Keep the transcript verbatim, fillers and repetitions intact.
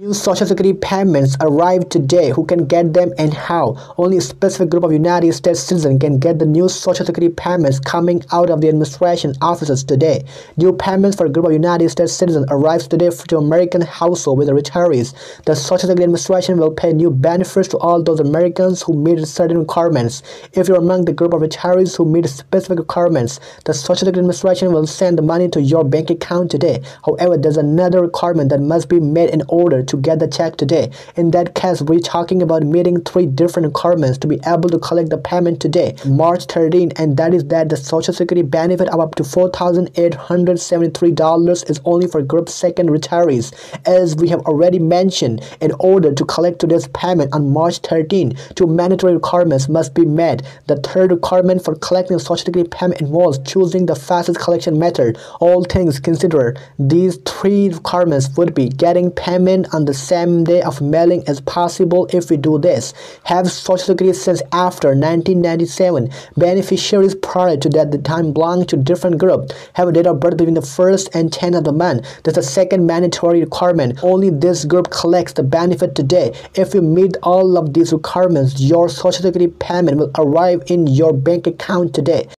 New Social Security payments arrived today. Who can get them and how? Only a specific group of United States citizens can get the new Social Security payments coming out of the administration offices today. New payments for a group of United States citizens arrives today to American households with retirees. The Social Security Administration will pay new benefits to all those Americans who meet certain requirements. If you're among the group of retirees who meet specific requirements, the Social Security Administration will send the money to your bank account today. However, there's another requirement that must be made in order to to get the check today. In that case, we're talking about meeting three different requirements to be able to collect the payment today, March thirteenth, and that is that the Social Security benefit of up to four thousand eight hundred seventy-three dollars is only for group second retirees. As we have already mentioned, in order to collect today's payment on March thirteenth, two mandatory requirements must be met. The third requirement for collecting Social Security payment involves choosing the fastest collection method. All things considered, these three requirements would be getting payment on the same day of mailing as possible. If we do this, have Social Security since after nineteen ninety-seven, beneficiaries prior to that the time belong to different group, have a date of birth between the first and tenth of the month. That's the second mandatory requirement. Only this group collects the benefit today. If you meet all of these requirements, your Social Security payment will arrive in your bank account today.